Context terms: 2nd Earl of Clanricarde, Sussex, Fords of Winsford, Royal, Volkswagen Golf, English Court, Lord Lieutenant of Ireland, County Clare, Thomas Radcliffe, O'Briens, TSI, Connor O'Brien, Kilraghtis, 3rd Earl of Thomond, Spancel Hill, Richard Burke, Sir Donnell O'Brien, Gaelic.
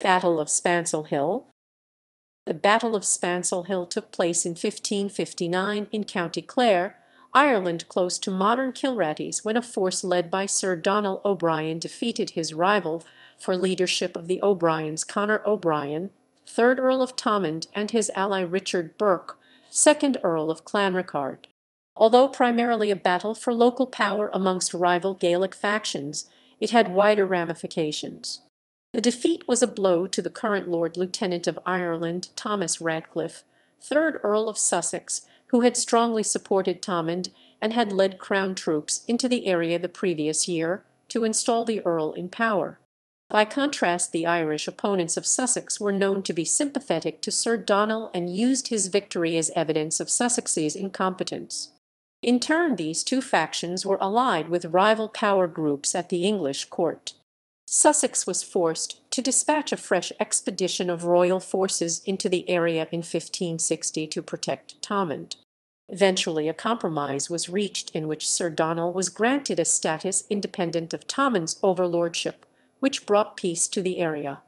Battle of Spancel Hill. The Battle of Spancel Hill took place in 1559 in County Clare, Ireland, close to modern Kilraghtis, when a force led by Sir Donnell O'Brien defeated his rival for leadership of the O'Briens, Connor O'Brien, 3rd Earl of Thomond, and his ally Richard Burke, 2nd Earl of Clanricarde. Although primarily a battle for local power amongst rival Gaelic factions, it had wider ramifications. The defeat was a blow to the current Lord Lieutenant of Ireland, Thomas Radcliffe, 3rd Earl of Sussex, who had strongly supported Thomond and had led Crown troops into the area the previous year to install the Earl in power. By contrast, the Irish opponents of Sussex were known to be sympathetic to Sir Donnell and used his victory as evidence of Sussex's incompetence. In turn, these two factions were allied with rival power groups at the English court. Sussex was forced to dispatch a fresh expedition of royal forces into the area in 1560 to protect Thomond. Eventually, a compromise was reached in which Sir Donnell was granted a status independent of Thomond's overlordship, which brought peace to the area.